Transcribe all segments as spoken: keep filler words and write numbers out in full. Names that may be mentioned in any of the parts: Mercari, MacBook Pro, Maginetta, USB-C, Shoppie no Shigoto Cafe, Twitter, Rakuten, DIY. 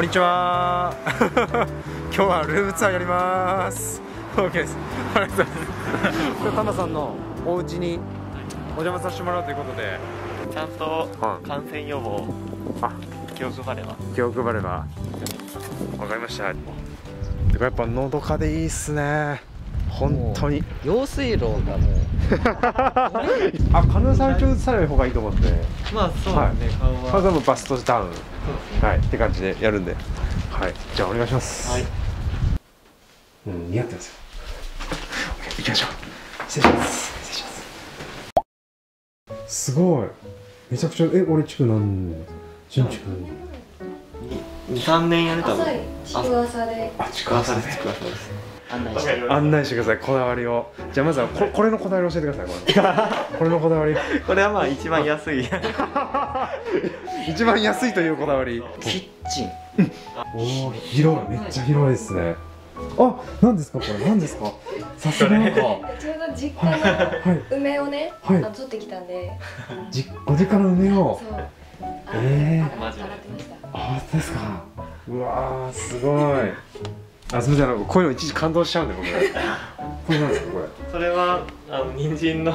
こんにちは。今日はルームツアーやります。オーケーです。ありがとうございます。今日タナさんのお家にお邪魔させてもらうということで、ちゃんと感染予防、うん、気を配れば。気を配れば。わかりました。でもやっぱのどかでいいっすね。本当に。用水路がもう。あ、カヌーさんに移される方がいいと思って。まあそうですね。顔は。顔はもうバストダウン。はい、って感じでやるんで、はい、じゃあお願いします。はい。うん、似合ってますよ。行きましょう。失礼します。失礼します。すごい。めちゃくちゃ、え、俺ちくなん。しゅんちくん。二三年やれたの。ちくわさで。あ、ちくわさで。ちくわさです。案内して。案内してください。こだわりを。じゃあまずはここれのこだわり教えてください。これのこだわり。これはまあ一番安い。一番安いというこだわり。キッチン。おお、広い、めっちゃ広いですね。あ、なんですか、これ、なんですか。さすがなんか。ちょうど実家の梅をね、あの取ってきたんで。実、ご実家の梅を。ええ。マジで。あ、ですか。うわあ、すごい。あ、すみません、こういうの一時感動しちゃうんで、僕。これなんですか、これ。それは、あの、人参の。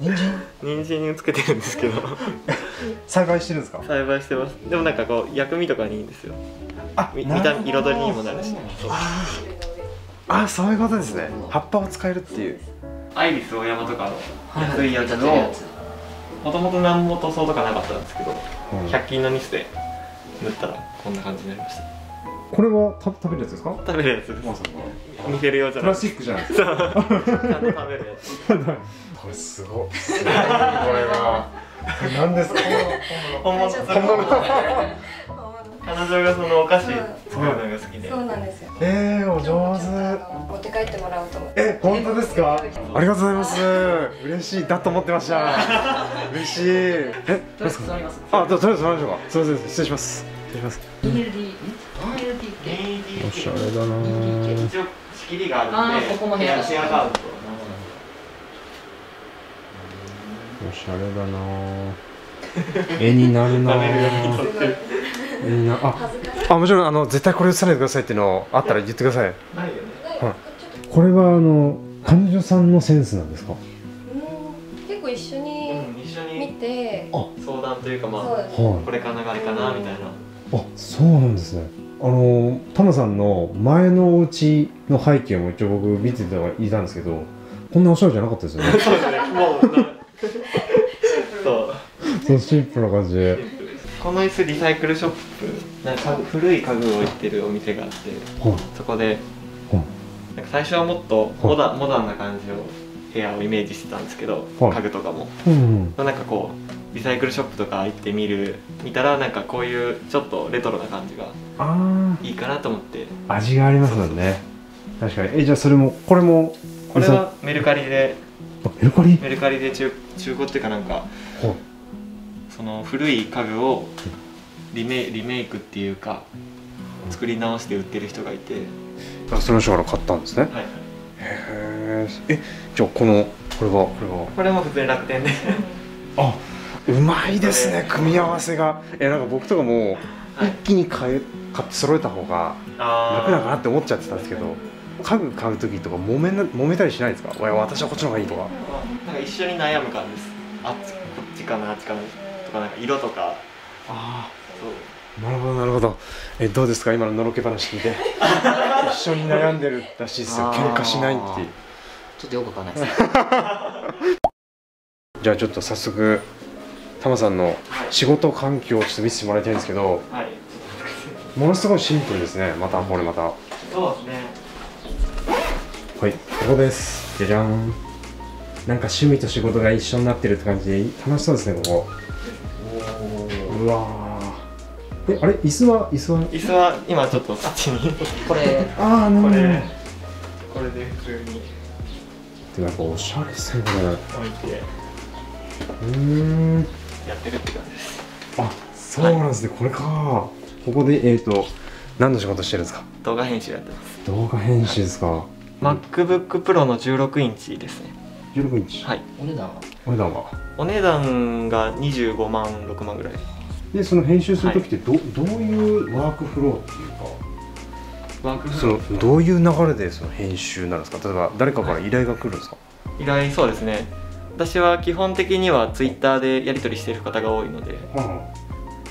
人参。人参をつけてるんですけど。栽培してるんですか。栽培してます。でもなんかこう薬味とかにいいんですよ。あ、見た彩りにもなるし。あ、そういうことですね。葉っぱを使えるっていう。アイリスオーヤマとかの安いやつをもともと何も塗装とかなかったんですけど、百均のニスで塗ったらこんな感じになりました。これはた食べるやつですか？食べるやつです。見てるようじゃない。プラスチックじゃないですか。ちゃんと食べるやつ。これすごい。すごいこれは。なんですか。本物。本物。彼女がそのお菓子作るのが好きで。そうなんですよ。ええ、お上手。持って帰ってもらおうと思って。え、本当ですか。ありがとうございます。嬉しいだと思ってました。嬉しい。え、どうですか。あ、どうぞ、どうぞ。すみません、失礼します。失礼します。レディー、レディー。おしゃれだな。一応仕切りがあるんで。ああ、ここも部屋。シェアハウス。おしゃれだな。絵になるな。絵にな、あ、あ、もちろん、あの、絶対これ映さないでくださいっていうのあったら言ってください。これは、あの、彼女さんのセンスなんですか。結構一緒に見て、相談というか、まあ、これかな、あれかなみたいな。あ、そうなんですね。あの、タナさんの前のお家の背景も一応僕見ててはいたんですけど、こんなおしゃれじゃなかったですよね。そうですね。もう。そう、シンプルな感じで。この椅子リサイクルショップ、なんか古い家具を置いてるお店があって、そこでなんか最初はもっとモダンモダンな感じを部屋をイメージしてたんですけど、家具とかもなんかこうリサイクルショップとか行ってみる見たら、なんかこういうちょっとレトロな感じがいいかなと思って。味がありますもんね。確かに。え、じゃあそれもこれもこれはメルカリで。メルカリ？メルカリで中中古っていうか、なんかその古い家具をリメリメイクっていうか作り直して売ってる人がいて、その人から買ったんですね。はい。へえ。え、じゃあこのこれはこれはこれも普通に楽天で。あ、うまいですね、組み合わせが。え、なんか僕とかも一気に買え買って揃えた方が楽だかなって思っちゃってたんですけど。家具買う時とか揉めな揉めたりしないですか？私はこっちの方がいいとか。なんか一緒に悩む感じです。あっちこっちかな、あっちかなとか、なんか色とか。ああ、なるほどなるほど。え、どうですか今ののろけ話聞いて。一緒に悩んでるらしいですよ。喧嘩しないっていう。ちょっとよくわかんないです。じゃあちょっと早速タマさんの仕事環境をちょっと見せてもらいたいんですけど、はい、ものすごいシンプルですね。またこれまたそうですね。はい、ここです。じゃじゃん。なんか趣味と仕事が一緒になってるって感じで楽しそうですね、ここ。うわー。え、あれ、椅子は椅子は。椅子は今ちょっとあっちに。これ。ああ、なるほど。これ。これで普通に。で、なんかおしゃれですね、これ。置いて。うーん。やってるって感じです。あ、そうなんですね、はい、これか。ここで、えっと、何の仕事してるんですか。動画編集やってます。動画編集ですか。MacBook Pro のじゅうろくインチですね。じゅうろくインチ。はい。お値段は？お値段は？お値段がにじゅうごまん、ろくまんぐらい。でその編集する時って ど,、はい、どういうワークフローっていうか。そのどういう流れでその編集なんですか。例えば誰かから依頼が来るんですか。はい、依頼、そうですね。私は基本的にはツイッターでやり取りしている方が多いので、うん、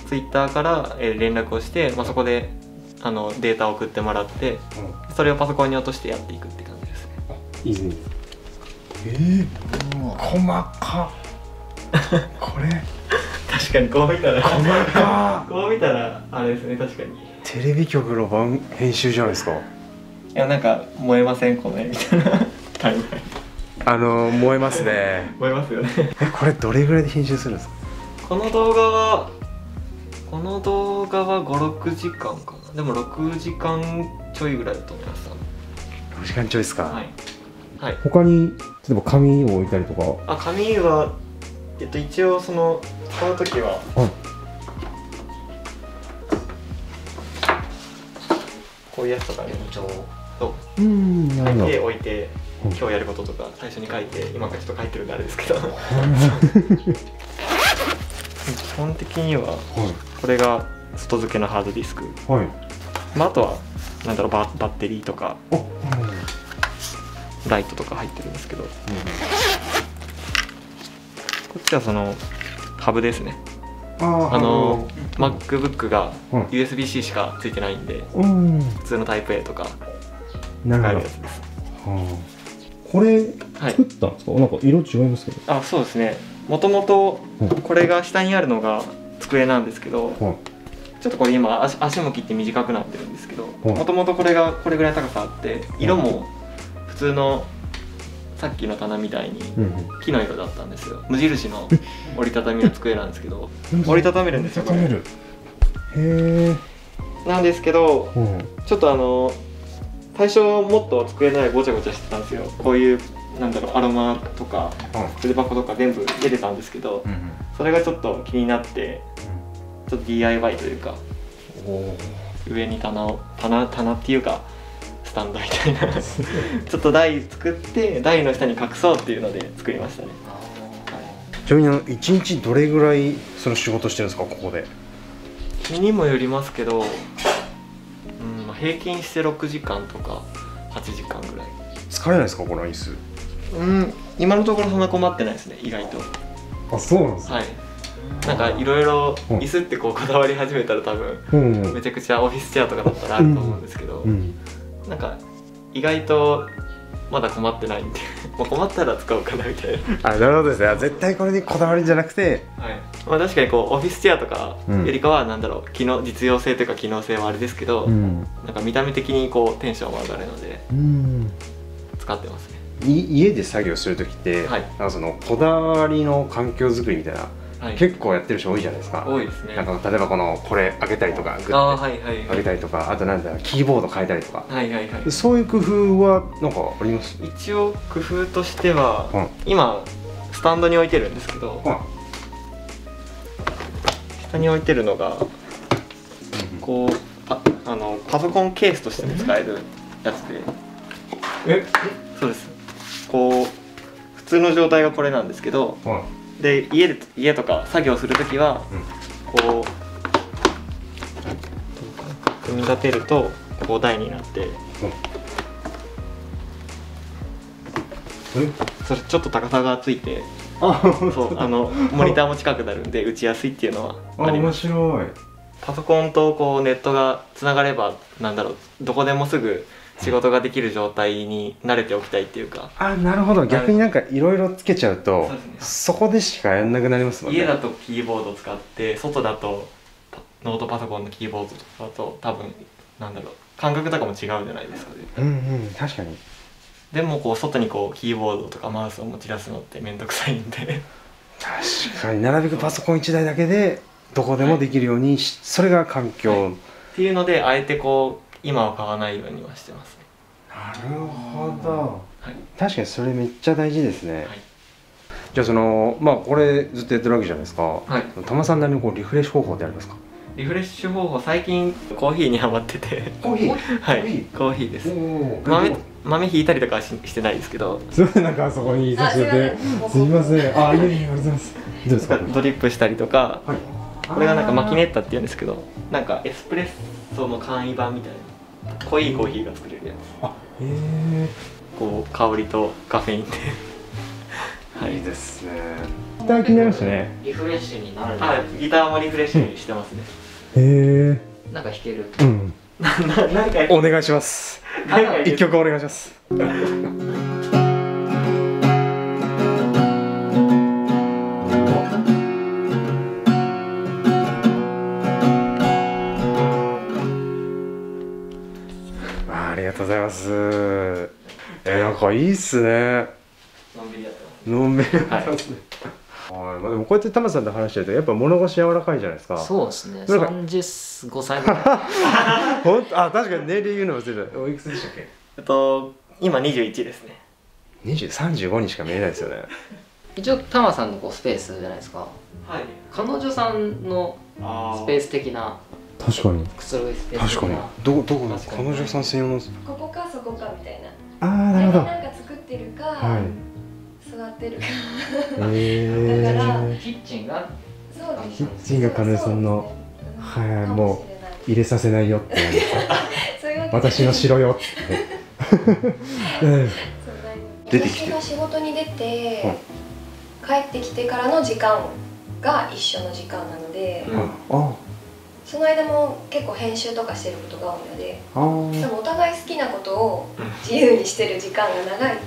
ツイッターから連絡をして、まあ、そこであのデータを送ってもらって、うん、それをパソコンに落としてやっていくって感じですね。いいね。えー、細かこれ確かにこう見たら細かこう見たらあれですね。確かにテレビ局の番編集じゃないですか。いや、なんか燃えませんこれみたいなタイムライン。あの燃えますね。燃えますよね。え、これどれぐらいで編集するんですか。この動画はこの動画はご、ろくじかんかな。でもろくじかんちょいぐらいだと思います。ろくじかんちょいですか。はい、はい、他に例えば紙を置いたりとか。あ、紙はえっと一応その使う時は、はい、こういうやつとかに一応書いておいて、今日やることとか最初に書いて、今からちょっと書いてるんであれですけど基本的にはこれが外付けのハードディスク、はい、まあ、あとはなんだろう、バッテリーとかライトとか入ってるんですけど、うん、こっちはそのハブですね。あの MacBook が ユーエスビー-C しか付いてないんで、うん、普通のタイプ A とか使えるやつです。これ作ったんですか。はい、なんか色違いますけど。あ、そうですね。もともとこれが下にあるのが机なんですけど、はい、ちょっとこれ今 足, 足も切って短くなってるんですけど、もともとこれがこれぐらい高さあって、色も普通のさっきの棚みたいに木の色だったんですよ。無印の折りたたみの机なんですけど折りたためるんですよこれ。へえ。なんですけど、ちょっとあの最初もっと机の上ごちゃごちゃしてたんですよ。こういうなんだろう、アロマとか筆箱とか全部出てたんですけど、うん、それがちょっと気になって、うん、ちょっと ディーアイワイ というか、上に棚を棚棚っていうかスタンドみたいなちょっと台作って台の下に隠そうっていうので作りましたね。はい、ちなみにあのいちにちどれぐらいその仕事してるんですか、ここで。日にもよりますけど、平均してろくじかんとかはちじかんぐらい。疲れないですか、この椅子。うん、今のところそんな困ってないですね、意外と。あ、そうなんですか。はい。なんかいろいろ椅子ってこうこだわり始めたら多分めちゃくちゃオフィスチェアとかだったらあると思うんですけど、なんか意外とまだ困ってないんでもう困ったら使おうかなみたいな。あ、なるほどですね。絶対これにこだわりじゃなくて、はい、まあ確かにこうオフィスチェアとかよりかはなんだろう、機能実用性というか機能性はあれですけど、うん、なんか見た目的にこうテンションも上がるので、うん、使ってますね。家で作業する時って、はい、なんかそのこだわりの環境づくりみたいな、はい、結構やってる人多いじゃないですか。多いですね。なんか例えばこのこれ開けたりとか、グッて開けたりとか、あとなんだろう、キーボード変えたりとか、そういう工夫はなんかあります？一応工夫としては、うん、今スタンドに置いてるんですけど、うん、下に置いてるのがこう、あ、あのパソコンケースとしても使えるやつで、え、そうです。こう普通の状態がこれなんですけど。うん、で 家, で家とか作業するときは、うん、こう組み立てるとこう台になって、うん、それちょっと高さがついてそうあのモニターも近くなるんで打ちやすいっていうのはあります。あ、面白い。パソコンとこうネットがつながれば、なんだろう、どこでもすぐ仕事ができる状態に慣れておきたいっていうか。あ、なるほど。逆になんかいろいろつけちゃうと そ, う、ね、そこでしかやんなくなりますもんね。家だとキーボード使って、外だとノートパソコンのキーボードとかだと多分なんだろう、感覚とかも違うじゃないですか。うんうん、確かに。でもこう外にこうキーボードとかマウスを持ち出すのって面倒くさいんで確かになるべくパソコンいちだいだけでどこでもできるように、はい、それが環境、はい、っていうのであえてこう今は買わないようにはしてますね。なるほど、はい、確かにそれめっちゃ大事ですね。はい、じゃあそのまあこれずっとやってるわけじゃないですか。はい、多摩さんなりのこうリフレッシュ方法ってありますか。リフレッシュ方法、最近コーヒーにハマってて。コーヒーはいコーヒーです。豆豆ひいたりとかは し, してないですけどすいません、なんかあそこにいさせてすみません。あ、いえいえ、ありがとうございます。どうですか。ドリップしたりとか、はい、これがなんかマキネッタっていうんですけど、なんかエスプレッソの簡易版みたいな濃いコーヒーが作れるやつ。あ、へえ。こう香りとカフェインではい、いいですね。ギター気になりますね。リフレッシュになるね。はい、ギターもリフレッシュにしてますね。へえ。なんか弾ける。うん。なんかお願いします。一曲お願いします。ございます。えー、なんかいいっすね。のんびりやった。のんびりやったですね。はい。まあでもこうやってタマさんと話してるとやっぱ物腰柔らかいじゃないですか。そうですね。三十五歳ぐらい。本当、あ、確かに年齢言うの忘れた。おいくつでしたっけ？えっと今二十一ですね。二十三十五にしか見えないですよね。一応タマさんのこうスペースじゃないですか。はい。彼女さんのスペース的な。確かに。確かに。どこどこですか。彼女さん専用の。ここかそこかみたいな。ああ、なるほど。なんか作ってるか、座ってるか。へえ。だからキッチンが。そうです。キッチンが彼女さんの。はい、もう入れさせないよって。私の城よって。出てきて。私が仕事に出て帰ってきてからの時間が一緒の時間なので。ああ。その間も結構編集とかしてることが多いので、でもお互い好きなことを自由にしてる時間が長い。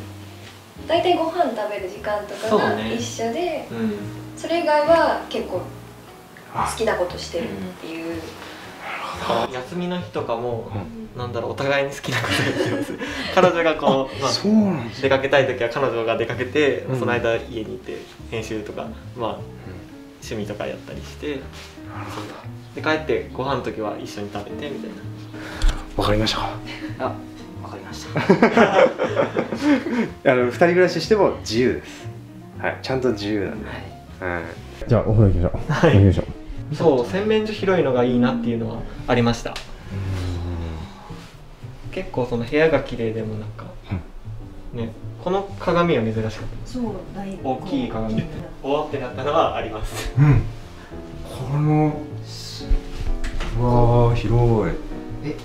だいたいご飯食べる時間とかが一緒で、 そ,、ねうん、それ以外は結構好きなことしてるっていう。休みの日とかも、うん、なんだろう、お互いに好きなことやってます。彼女がこう、まあ、出かけたい時は彼女が出かけて、うん、その間家にいて編集とか、まあ、うん、趣味とかやったりして。で帰ってご飯の時は一緒に食べてみたいな。わかりましたか。あ、わかりました。あの二人暮らししても自由です。はい、ちゃんと自由なんで。はい。じゃあお風呂行きましょう。はい。行きましょう。そう、洗面所広いのがいいなっていうのはありました。結構その部屋が綺麗でもなんか、うん、ね、この鏡は珍しかった。そう、だいぶ大きい鏡。おーってなったのはあります。うん。この。うわー、広い。え、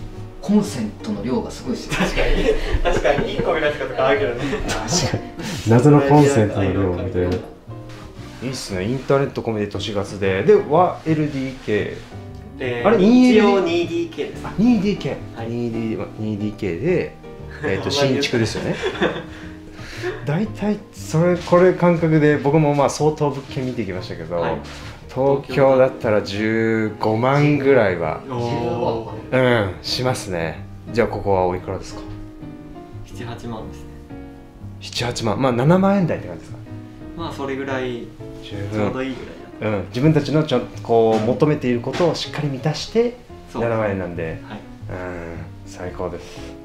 コンセントの量がすごいですね。確かに確かにいっこ見られたことあるけどね。確かに謎のコンセントの量みたいな。いいっすね。インターネット込みで都市ガスでで ワンエルディーケー、 あれ一応 ツーディーケー です。 ツーディーケー ツーディーケー で新築ですよね。大体それこれ感覚で僕もまあ相当物件見てきましたけど、東京だったらじゅうごまんぐらいは、うん、しますね。じゃあここはおいくらですか？ななはちまんですね。ななはちまん、まあななまんえん台って感じですか？まあそれぐらいちょうどいいぐらいだ、うん、自分たちのちょこう求めていることをしっかり満たしてななまんえんなんで、はい、うん、最高です。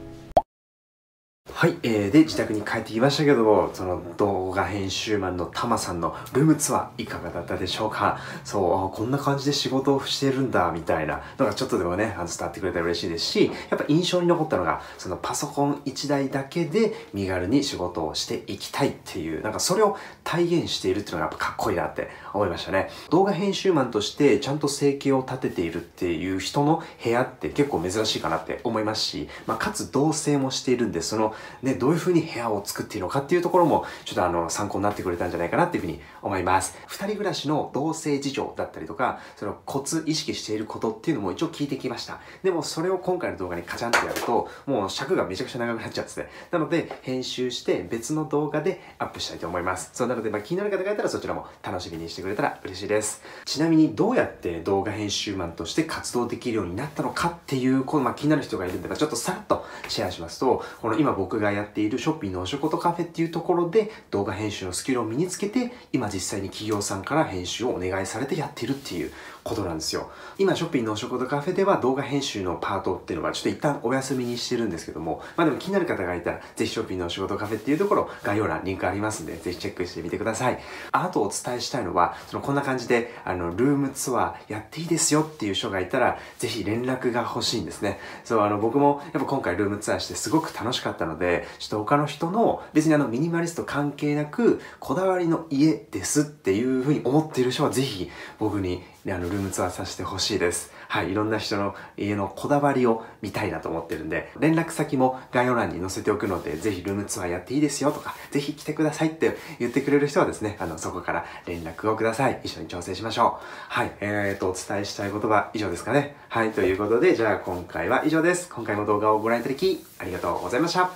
はい、えー、で自宅に帰ってきましたけども、その動画編集マンのタマさんのルームツアーいかがだったでしょうか。そう、こんな感じで仕事をしてるんだみたいなのがちょっとでもね、伝わってくれたら嬉しいですし、やっぱ印象に残ったのがそのパソコンいちだいだけで身軽に仕事をしていきたいっていう、なんかそれを体現しているっていうのがやっぱかっこいいなって思いましたね。動画編集マンとしてちゃんと生計を立てているっていう人の部屋って結構珍しいかなって思いますし、まあ、かつ同棲もしているんで、そのね、どういう風に部屋を作っているのかっていうところもちょっとあの参考になってくれたんじゃないかなっていうふうに思います。ふたり暮らしの同棲事情だったりとか、そのコツ意識していることっていうのも一応聞いてきました。でもそれを今回の動画にカチャンってやるともう尺がめちゃくちゃ長くなっちゃうんですね。なので編集して別の動画でアップしたいと思います。そうなので、まあ、気になる方がいたらそちらも楽しみにしてくれたら嬉しいです。ちなみにどうやって動画編集マンとして活動できるようになったのかっていう、まあ、気になる人がいるんで、まあ、ちょっとさらっとシェアしますと、この今僕僕がやっているショッピーのお仕事カフェっていうところで動画編集のスキルを身につけて、今実際に企業さんから編集をお願いされてやっているっていうことなんですよ。今ショッピーのお仕事カフェでは動画編集のパートっていうのはちょっと一旦お休みにしてるんですけども、まあでも気になる方がいたらぜひショッピーのお仕事カフェっていうところ概要欄リンクありますんで、ぜひチェックしてみてください。あとお伝えしたいのは、そのこんな感じであのルームツアーやっていいですよっていう人がいたらぜひ連絡が欲しいんですね。そう、あの僕もやっぱ今回ルームツアーしてすごく楽しかったので、で、ちょっと他の人の別にあのミニマリスト関係なくこだわりの家ですっていうふうに思っている人はぜひ僕にあのルームツアーさせてほしいです。はい、いろんな人の家のこだわりを見たいなと思ってるんで、連絡先も概要欄に載せておくので、ぜひルームツアーやっていいですよとか、ぜひ来てくださいって言ってくれる人はですね、あの、そこから連絡をください。一緒に調整しましょう。はい、えーと、お伝えしたいことは以上ですかね。はい、ということで、じゃあ今回は以上です。今回も動画をご覧いただきありがとうございました。